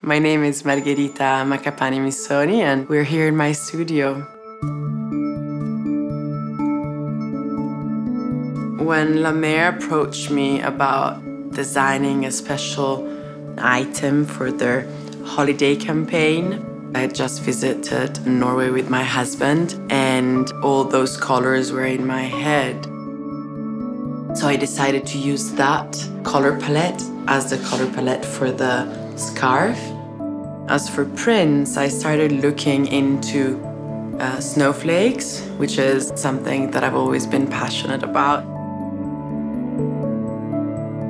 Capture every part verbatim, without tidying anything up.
My name is Margherita Maccapani-Missoni, and we're here in my studio. When La Mer approached me about designing a special item for their holiday campaign, I had just visited Norway with my husband, and all those colors were in my head. So I decided to use that color palette as the color palette for the scarf. As for prints, I started looking into uh, snowflakes, which is something that I've always been passionate about.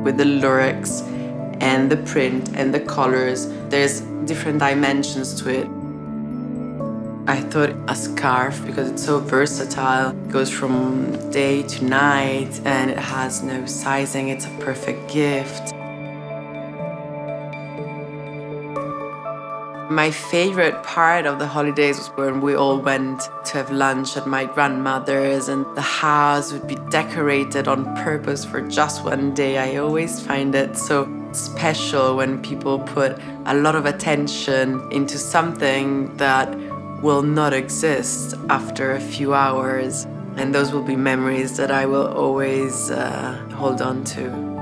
With the lyrics and the print and the colors, there's different dimensions to it. I thought a scarf, because it's so versatile, it goes from day to night and it has no sizing, it's a perfect gift. My favorite part of the holidays was when we all went to have lunch at my grandmother's, and the house would be decorated on purpose for just one day. I always find it so special when people put a lot of attention into something that will not exist after a few hours. And those will be memories that I will always uh, hold on to.